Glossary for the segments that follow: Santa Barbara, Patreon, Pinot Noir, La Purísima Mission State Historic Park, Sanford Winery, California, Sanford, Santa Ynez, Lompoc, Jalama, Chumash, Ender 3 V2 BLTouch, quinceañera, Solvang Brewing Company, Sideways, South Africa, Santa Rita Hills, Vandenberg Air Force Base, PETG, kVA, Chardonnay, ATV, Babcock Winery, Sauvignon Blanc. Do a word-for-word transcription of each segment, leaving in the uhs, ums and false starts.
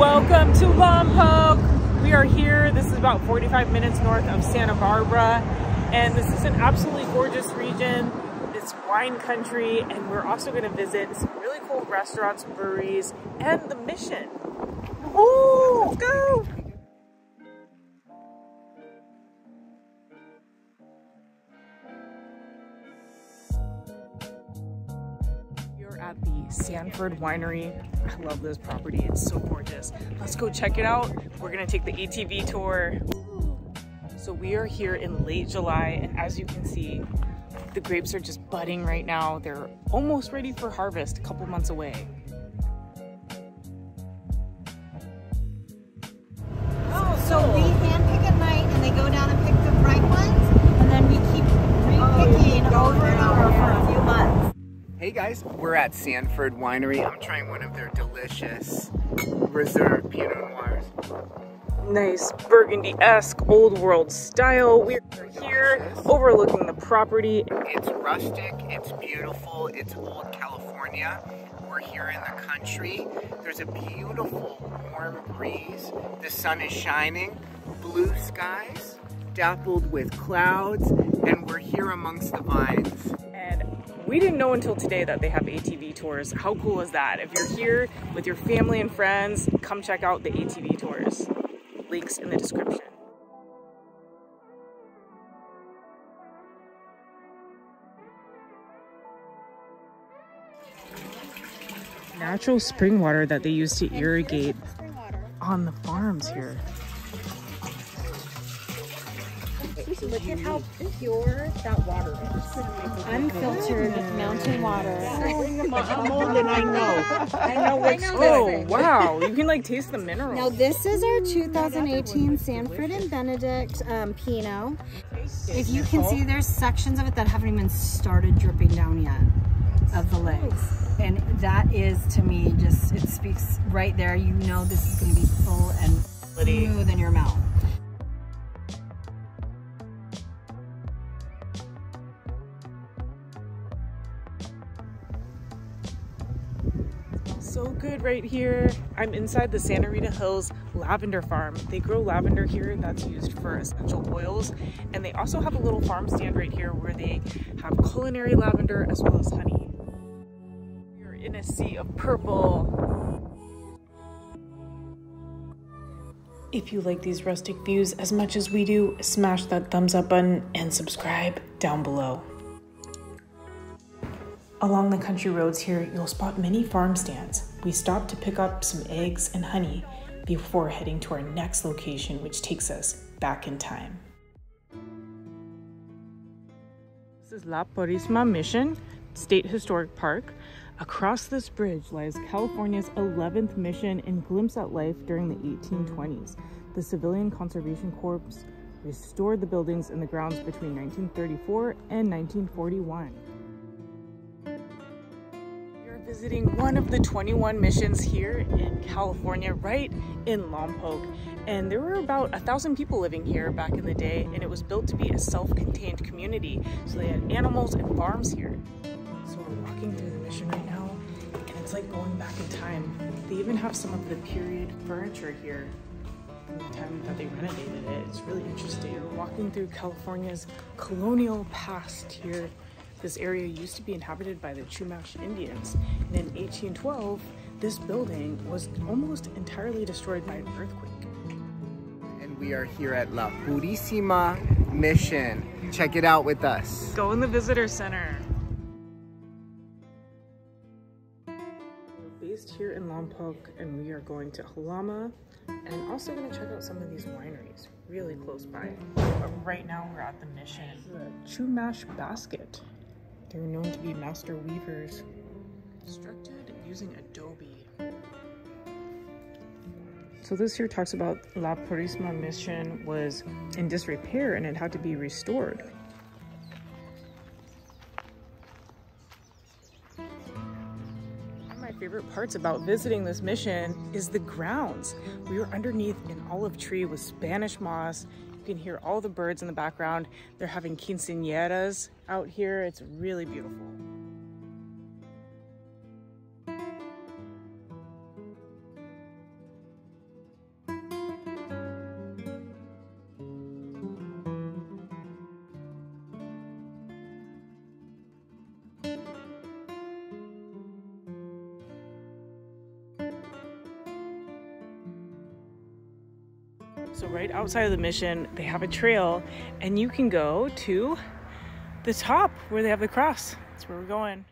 Welcome to Lompoc. We are here. This is about forty-five minutes north of Santa Barbara, and this is an absolutely gorgeous region. It's wine country, and we're also going to visit some really cool restaurants, breweries, and the mission. Ooh, let's go! At the Sanford Winery. I love this property, it's so gorgeous. Let's go check it out. We're gonna take the A T V tour. So we are here in late July, and as you can see, the grapes are just budding right now. They're almost ready for harvest, a couple months away. Oh, so we hand pick at night, and they go down and pick the ripe ones, and then we keep re-picking oh, over and over for a few months. Hey guys, we're at Sanford Winery. I'm trying one of their delicious Reserve Pinot Noirs. Nice Burgundy-esque, old world style. We're here overlooking the property. It's rustic, it's beautiful, it's old California. We're here in the country. There's a beautiful warm breeze. The sun is shining, blue skies, dappled with clouds, and we're here amongst the vines. And we didn't know until today that they have A T V tours. How cool is that? If you're here with your family and friends, come check out the A T V tours. Links in the description. Natural spring water that they use to irrigate on the farms here. Look at how pure that water is. Unfiltered mountain water. I'm old and I know. I know what's I know oh, wow. You can like taste the minerals. Now this is our two thousand eighteen Sanford and Benedict um, Pinot. If you can see, there's sections of it that haven't even started dripping down yet of the legs. And that is, to me, just, it speaks right there. You know this is going to be full and smooth in your mouth. So good right here. I'm inside the Santa Rita Hills lavender farm. They grow lavender here that's used for essential oils, and they also have a little farm stand right here where they have culinary lavender as well as honey. We're in a sea of purple. If you like these rustic views as much as we do, smash that thumbs up button and subscribe down below. Along the country roads here, you'll spot many farm stands. We stopped to pick up some eggs and honey before heading to our next location, which takes us back in time. This is La Purísima Mission State Historic Park. Across this bridge lies California's eleventh mission and glimpse at life during the eighteen twenties. The Civilian Conservation Corps restored the buildings and the grounds between nineteen thirty-four and nineteen forty-one. Visiting one of the twenty-one missions here in California, right in Lompoc. And there were about a thousand people living here back in the day, and it was built to be a self-contained community. So they had animals and farms here. So we're walking through the mission right now, and it's like going back in time. They even have some of the period furniture here from the time that they renovated it. It's really interesting. We're walking through California's colonial past here. This area used to be inhabited by the Chumash Indians, and in eighteen twelve, this building was almost entirely destroyed by an earthquake. And we are here at La Purísima Mission. Check it out with us. Go in the visitor center. We're based here in Lompoc, and we are going to Jalama, and also going to check out some of these wineries really close by. But right now, we're at the mission. This is a Chumash basket. They were known to be master weavers, constructed using adobe. So this here talks about La Purísima Mission was in disrepair and it had to be restored. One of my favorite parts about visiting this mission is the grounds. We were underneath an olive tree with Spanish moss. You can hear all the birds in the background. They're having quinceañeras out here. It's really beautiful. So right outside of the mission, they have a trail and you can go to the top where they have the cross. That's where we're going.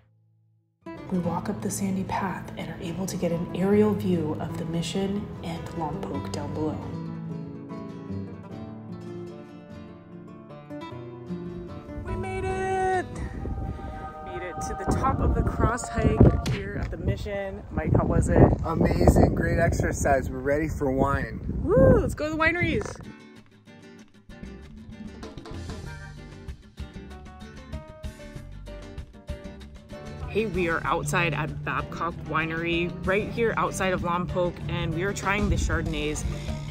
We walk up the sandy path and are able to get an aerial view of the mission and Lompoc down below. We made it! Made it to the top of the cross hike here at the mission. Mike, how was it? Amazing, great exercise. We're ready for wine. Woo, let's go to the wineries. Hey, we are outside at Babcock Winery, right here outside of Lompoc, and we are trying the Chardonnays.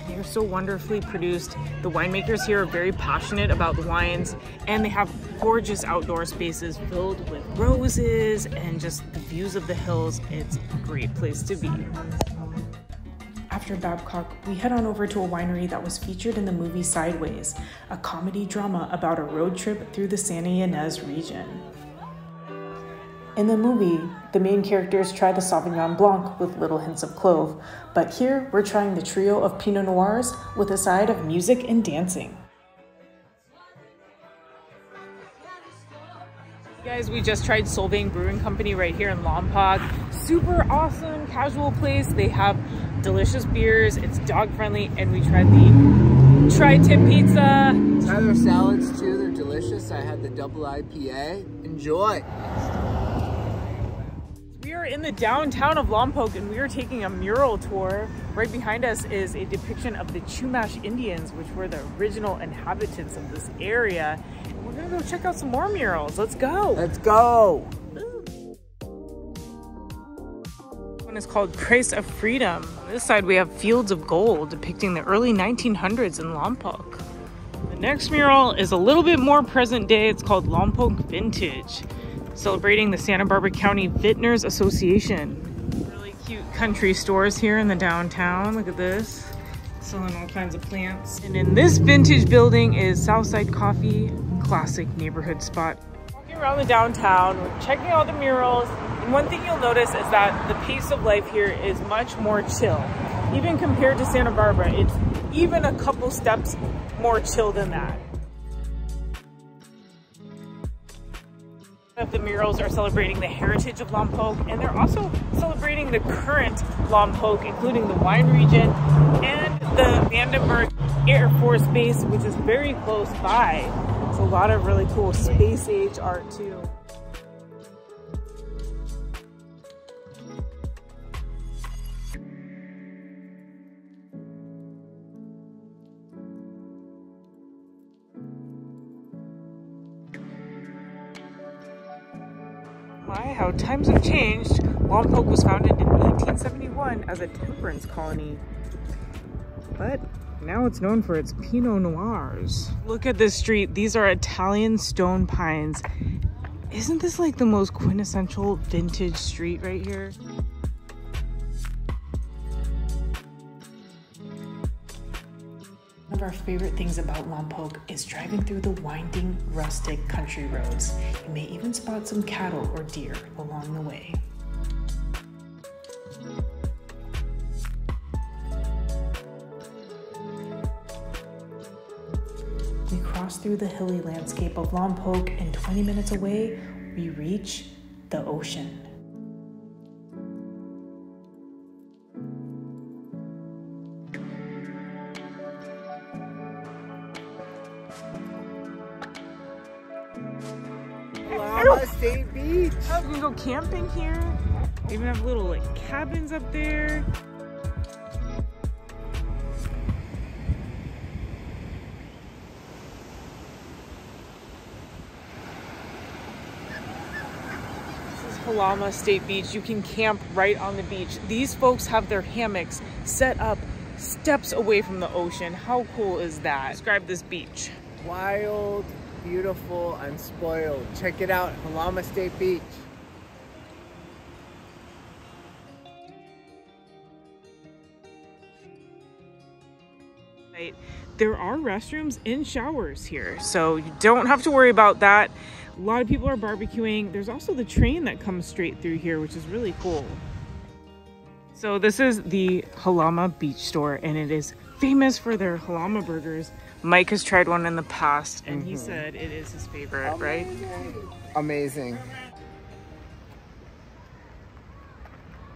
They are so wonderfully produced. The winemakers here are very passionate about the wines, and they have gorgeous outdoor spaces filled with roses and just the views of the hills. It's a great place to be. After Babcock, we head on over to a winery that was featured in the movie Sideways, a comedy drama about a road trip through the Santa Ynez region. In the movie, the main characters try the Sauvignon Blanc with little hints of clove, but here we're trying the trio of Pinot Noirs with a side of music and dancing. Guys, we just tried Solvang Brewing Company right here in Lompoc. Super awesome, casual place. They have delicious beers, it's dog friendly, and we tried the tri-tip pizza. Try their salads too, they're delicious. I had the double I P A. Enjoy. We're in the downtown of Lompoc and we are taking a mural tour. Right behind us is a depiction of the Chumash Indians, which were the original inhabitants of this area. And we're gonna go check out some more murals. Let's go. Let's go. This one is called Christ of Freedom. On this side we have Fields of Gold, depicting the early nineteen hundreds in Lompoc. The next mural is a little bit more present day. It's called Lompoc Vintage, celebrating the Santa Barbara County Vintners Association. Really cute country stores here in the downtown. Look at this, selling all kinds of plants. And in this vintage building is Southside Coffee, classic neighborhood spot. Walking around the downtown, we're checking out the murals. And one thing you'll notice is that the pace of life here is much more chill. Even compared to Santa Barbara, it's even a couple steps more chill than that. The murals are celebrating the heritage of Lompoc, and they're also celebrating the current Lompoc, including the wine region and the Vandenberg Air Force Base, which is very close by. It's a lot of really cool space age art too. My, how times have changed. Lompoc was founded in eighteen seventy-one as a temperance colony, but now it's known for its Pinot Noirs. Look at this street. These are Italian stone pines. Isn't this like the most quintessential vintage street right here? One of our favorite things about Lompoc is driving through the winding, rustic country roads. You may even spot some cattle or deer along the way. We cross through the hilly landscape of Lompoc and twenty minutes away, we reach the ocean. State Beach. Oh, we can go camping here. They even have little like cabins up there. This is Jalama State Beach. You can camp right on the beach. These folks have their hammocks set up steps away from the ocean. How cool is that? Describe this beach. Wild, beautiful, unspoiled. Check it out, Jalama State Beach. There are restrooms and showers here, so you don't have to worry about that. A lot of people are barbecuing. There's also the train that comes straight through here, which is really cool. So this is the Jalama Beach Store, and it is famous for their Jalama burgers. Mike has tried one in the past, and mm-hmm. he said it is his favorite, amazing. Right? Amazing.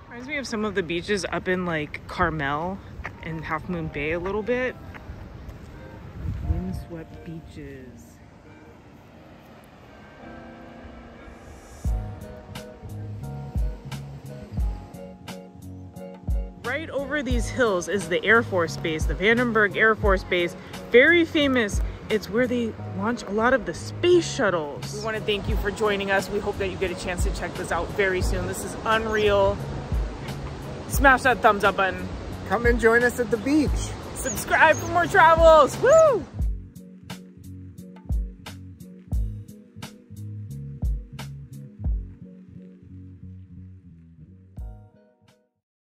Reminds me of some of the beaches up in like Carmel and Half Moon Bay a little bit. Windswept beaches. Right over these hills is the Air Force Base, the Vandenberg Air Force Base. Very famous. It's where they launch a lot of the space shuttles. We want to thank you for joining us. We hope that you get a chance to check this out very soon. This is unreal. Smash that thumbs up button. Come and join us at the beach. Subscribe for more travels. Woo!